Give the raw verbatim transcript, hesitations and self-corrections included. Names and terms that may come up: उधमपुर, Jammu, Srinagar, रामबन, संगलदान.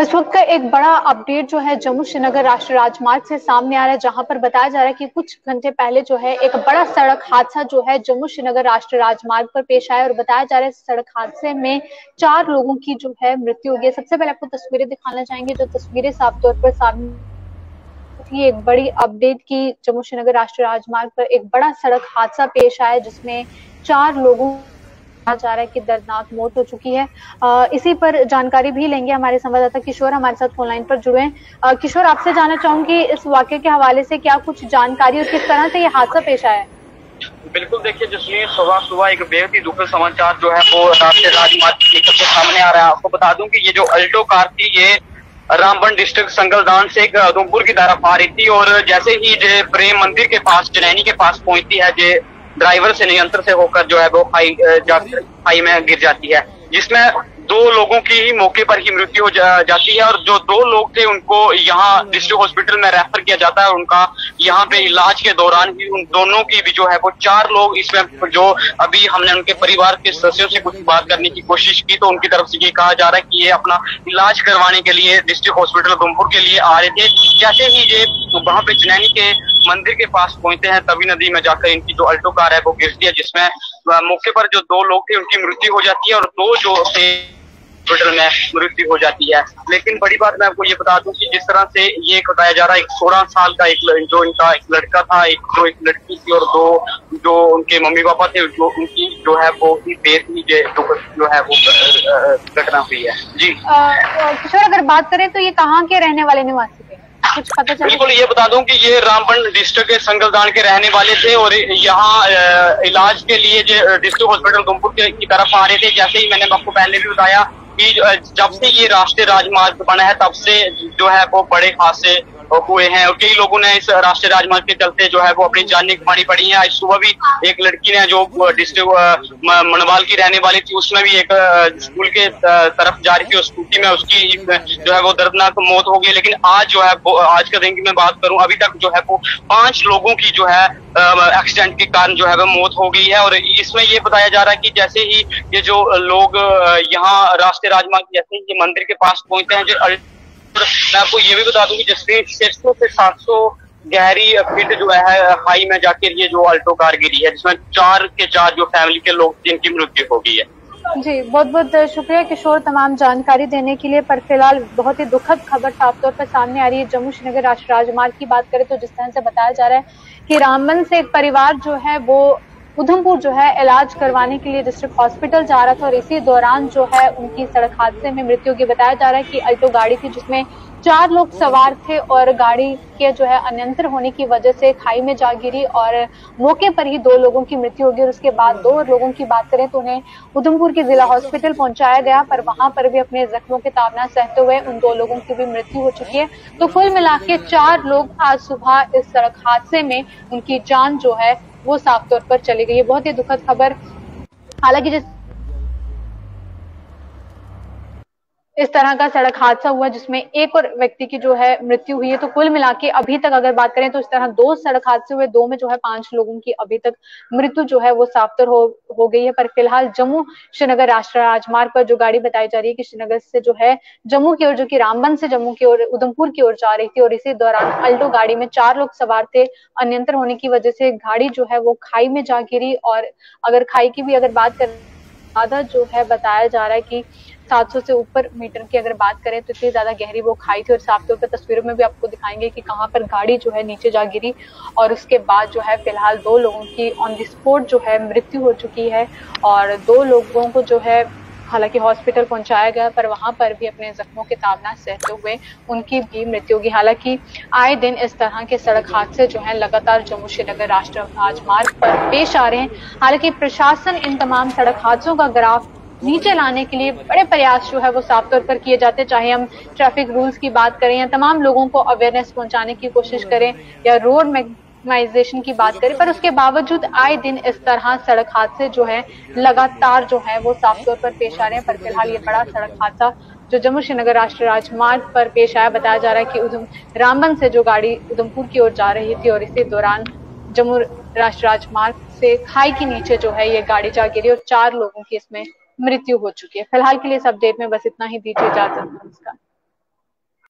इस वक्त का एक बड़ा अपडेट जो है जम्मू श्रीनगर राष्ट्रीय राजमार्ग से सामने आ रहा है, जहां पर बताया जा रहा है कि कुछ घंटे पहले जो है एक बड़ा सड़क हादसा जो है जम्मू श्रीनगर राष्ट्रीय राजमार्ग पर पेश आया और बताया जा रहा है सड़क हादसे में चार लोगों की जो है मृत्यु हो गई। सबसे पहले आपको तस्वीरें दिखाना चाहेंगे, जो तस्वीरें साफ तौर पर सामने थी एक बड़ी अपडेट की। जम्मू श्रीनगर राष्ट्रीय राजमार्ग पर एक बड़ा सड़क हादसा पेश आया जिसमें चार लोगों जा रहा है कि दर्दनाक मौत हो चुकी है। आ, इसी पर जानकारी भी लेंगे, हमारे संवाददाता किशोर हमारे साथ फोनलाइन पर जुड़े हैं। किशोर, आपसे जानना चाहूंगी इस वाक्य के हवाले से क्या कुछ जानकारी और किस तरह से ये हादसा पेश आया है। बिल्कुल, देखिए जिसमें सुबह सुबह एक बेहद ही दुखद समाचार जो है वो राष्ट्रीय राजमार्ग के सामने आ रहा है। आपको बता दूं की ये जो अल्टो कार थी ये रामबन डिस्ट्रिक्ट संगलदान से उधमपुर की तरफ आ रही थी और जैसे ही जे प्रेम मंदिर के पास चनैनी के पास पहुंचती है जे ड्राइवर से नियंत्रण से होकर जो है वो खाई खाई में गिर जाती है, जिसमें दो लोगों की ही मौके पर ही मृत्यु हो जा, जाती है। और जो दो लोग थे उनको यहाँ डिस्ट्रिक्ट हॉस्पिटल में रेफर किया जाता है। उनका यहाँ पे इलाज के दौरान ही उन दोनों की भी जो है वो चार लोग इसमें जो अभी हमने उनके परिवार के सदस्यों से कुछ बात करने की कोशिश की तो उनकी तरफ से ये कहा जा रहा है कि ये अपना इलाज करवाने के लिए डिस्ट्रिक्ट हॉस्पिटल उधमपुर के लिए आ रहे थे। जैसे ही ये वहाँ पे चनैनी के मंदिर के पास पहुंचते हैं तभी नदी में जाकर इनकी जो अल्टो कार है वो गिरती है, जिसमें मौके पर जो दो लोग थे उनकी मृत्यु हो जाती है और दो जो थे हॉस्पिटल में मृत्यु हो जाती है। लेकिन बड़ी बात मैं आपको ये बता दूं कि जिस तरह से ये बताया जा रहा है, एक सोलह साल का एक जो इनका एक लड़का था, एक जो एक लड़की थी और दो जो उनके मम्मी पापा थे, जो उनकी जो है वो ही बेहद जो है वो घटना हुई है। जी किशोर, अगर बात करें तो ये कहाँ के रहने वाले निवासी थे? बिल्कुल, ये बता दूं कि ये रामबन डिस्ट्रिक्ट के संगलदान के रहने वाले थे और यहाँ इलाज के लिए जो डिस्ट्रिक्ट हॉस्पिटल उधमपुर की तरफ आ रहे थे। जैसे ही मैंने आपको पहले भी बताया कि जब से ये राष्ट्रीय राजमार्ग बना है तब से जो है वो बड़े हादसे हुए हैं और कई लोगों ने इस राष्ट्रीय राजमार्ग के चलते जो है वो अपनी जानें गंवानी पड़ी है। आज सुबह भी एक लड़की ने जो डिस्ट्रिक्ट मनवाल की रहने वाली थी उसमें भी एक स्कूल के तरफ जा रही थी स्कूटी में, उसकी जो है वो दर्दनाक मौत हो गई। लेकिन आज जो है आज के दिन की मैं बात करूं अभी तक जो है वो पांच लोगों की जो है एक्सीडेंट के कारण जो है वो मौत हो गई है। और इसमें ये बताया जा रहा है कि जैसे ही ये जो लोग यहाँ राष्ट्रीय राजमार्ग जैसे ही ये मंदिर के पास पहुंचते हैं, जो मैं आपको ये भी बता दूं कि जिसमें छह सौ से सात सौ गहरी फीट जो है हाई में जाकर ये जो अल्टो कार गिरी है, जिसमें चार के चार जो फैमिली के लोग जिनकी मृत्यु हो गई है। जी, बहुत बहुत शुक्रिया किशोर तमाम जानकारी देने के लिए। पर फिलहाल बहुत ही दुखद खबर साफ तौर पर सामने आ रही है। जम्मू श्रीनगर राष्ट्रीय राजमार्ग की बात करें तो जिस तरह से बताया जा रहा है कि रामबन से एक परिवार जो है वो उधमपुर जो है इलाज करवाने के लिए डिस्ट्रिक्ट हॉस्पिटल जा रहा था और इसी दौरान जो है उनकी सड़क हादसे में मृत्यु की। बताया जा रहा है कि अल्टो गाड़ी थी जिसमें चार लोग सवार थे और गाड़ी के जो है अनियंत्रित होने की वजह से खाई में जा गिरी और मौके पर ही दो लोगों की मृत्यु हो गई। और उसके बाद दो लोगों की बात करें तो उन्हें उधमपुर के जिला हॉस्पिटल पहुंचाया गया, पर वहां पर भी अपने जख्मों के तावना सहते हुए उन दो लोगों की भी मृत्यु हो चुकी है। तो कुल मिला के चार लोग आज सुबह इस सड़क हादसे में उनकी जान जो है वो साफ तौर पर चली गई है। बहुत ही दुखद खबर। हालांकि जिस इस तरह का सड़क हादसा हुआ जिसमें एक और व्यक्ति की जो है मृत्यु हुई है, तो कुल मिला के अभी तक अगर बात करें तो इस तरह दो सड़क हादसे हुए, दो में जो है पांच लोगों की अभी तक मृत्यु जो है वो साफ तौर हो हो गई है। पर फिलहाल जम्मू श्रीनगर राष्ट्रीय राजमार्ग पर जो गाड़ी बताई जा रही है कि श्रीनगर से जो है जम्मू की ओर, जो कि रामबन से जम्मू की ओर उधमपुर की ओर जा रही थी और इसी दौरान अल्टो गाड़ी में चार लोग सवार थे, अनियंत्रित होने की वजह से गाड़ी जो है वो खाई में जा गिरी। और अगर खाई की भी अगर बात करें ज्यादा जो है बताया जा रहा है कि सात सौ से ऊपर मीटर की अगर बात करें तो इतनी ज्यादा गहरी वो खाई थी। और साफ तौर पर तस्वीरों में भी आपको दिखाएंगे कि कहां पर गाड़ी जो है नीचे जा गिरी और उसके बाद जो है फिलहाल दो लोगों की ऑन द स्पॉट जो है मृत्यु हो चुकी है और दो लोगों को जो है हालांकि हॉस्पिटल पहुंचाया गया, पर वहां पर भी अपने जख्मों के तावना सहते हुए उनकी भी मृत्यु होगी। हालांकि आए दिन इस तरह के सड़क हादसे जो हैं लगातार जम्मू श्रीनगर राष्ट्रीय राजमार्ग पर पेश आ रहे हैं। हालांकि प्रशासन इन तमाम सड़क हादसों का ग्राफ नीचे लाने के लिए बड़े प्रयास जो है वो साफ तौर पर किए जाते, चाहे हम ट्रैफिक रूल्स की बात करें या तमाम लोगों को अवेयरनेस पहुंचाने की कोशिश करें या रोड में ऑर्गेनाइजेशन की बात करें, पर उसके बावजूद आए दिन इस तरह सड़क हादसे जो है लगातार जो है वो साफ तौर पर पेश आ रहे हैं। पर फिलहाल ये बड़ा सड़क हादसा जो जम्मू श्रीनगर राष्ट्रीय राजमार्ग पर पेश आया, बताया जा रहा है कि उधम रामबन से जो गाड़ी उधमपुर की ओर जा रही थी और इसी दौरान जम्मू राष्ट्रीय राजमार्ग से खाई के नीचे जो है ये गाड़ी जा गिरी और चार लोगों की इसमें मृत्यु हो चुकी है। फिलहाल के लिए इस अपडेट में बस इतना ही, दीजिए इजाजत। नमस्कार।